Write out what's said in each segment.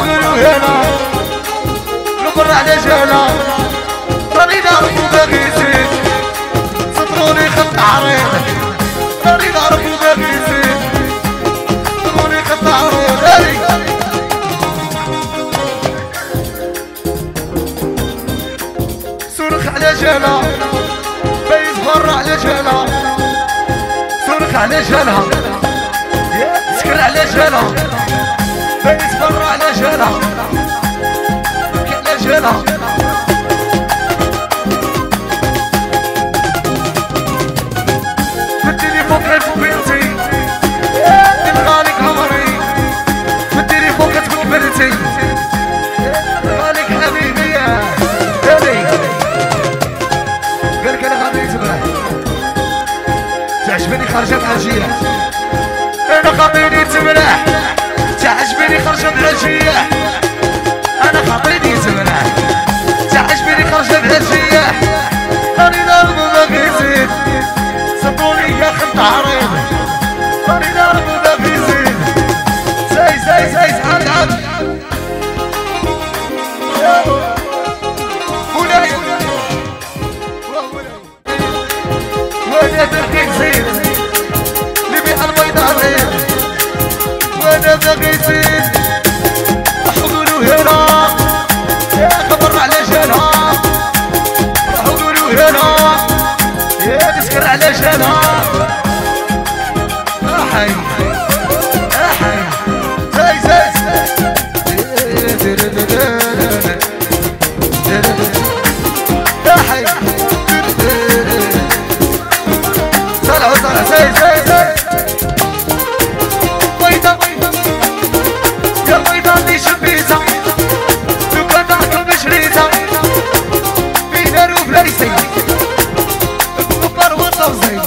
وقولوا هنا نقر على جهنا راني نعرف وباغي نزيد سطروني خط عريض راني نعرف وباغي نزيد سطروني خط عريض راني صرخ على جهنا بايز برا على جهنا صرخ على جهنا سكر على جهنا بايس برا على جانا بكي على جانا في التليفون كتكون بنتي تبقى لك عمري في التليفون كتكون بنتي تبقى لك حبيبي هاني قالك انا غادي نتبعك تعجبني خرجة الحاجية انا خاطيني تمرح تعجبني خرجة الحاجية أنا خاطرني تمنع تعجبني خرجة الحاجية راني ضارب وباغي نزيد صبروني يا خط عريض راني ضارب وباغي نزيد زاي زاي زاي عاد عاد مولاي وأنا باغي نزيد اللي بيع البيضة غير وانا باغي نزيد راحو قولو هنا يا خبر على جالها راحو قولو هنا يا تسكر على جالها احي احي زاي زاي احي طلعو طلع زاي زاي زاي اسمع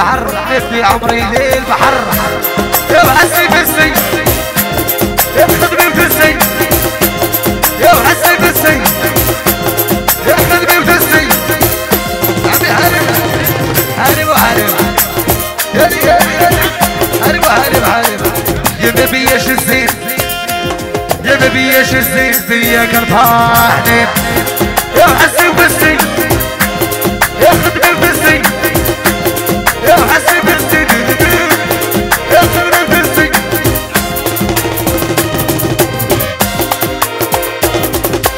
البحر في عمري للبحر يا وحسي بالسي يا خدمي بالسي يا وحسي بالسي يا خدمي بالسي عمي حارب حارب وحارب يا حارب وحارب حارب يا بيبي يا شزين يا بيبي يا شزين زيك الطاحنين يا وحسي بالسي يا خدمي بالسي يا حسي بالسي يا خدمي بالسي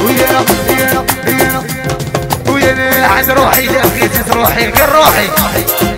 ويا ويا ويا ويا عايز روحي يا اخي تروحي غير روحي